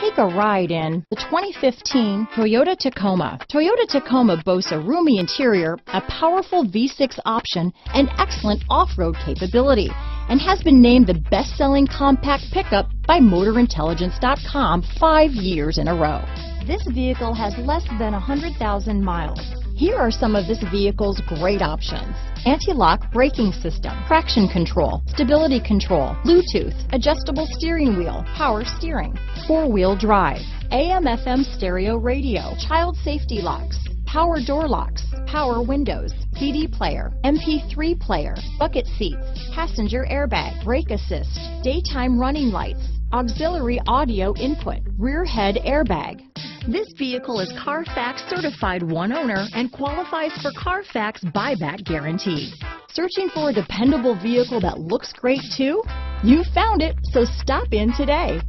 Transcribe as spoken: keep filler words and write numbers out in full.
Take a ride in the twenty fifteen Toyota Tacoma. Toyota Tacoma boasts a roomy interior, a powerful V six option, and excellent off-road capability, and has been named the best-selling compact pickup by Motor Intelligence dot com five years in a row. This vehicle has less than one hundred thousand miles. Here are some of this vehicle's great options: anti-lock braking system, traction control, stability control, Bluetooth, adjustable steering wheel, power steering, four-wheel drive, A M F M stereo radio, child safety locks, power door locks, power windows, C D player, M P three player, bucket seats, passenger airbag, brake assist, daytime running lights, auxiliary audio input, rear head airbag. This vehicle is Carfax certified one owner and qualifies for Carfax buyback guarantee. Searching for a dependable vehicle that looks great too? You found it, so stop in today.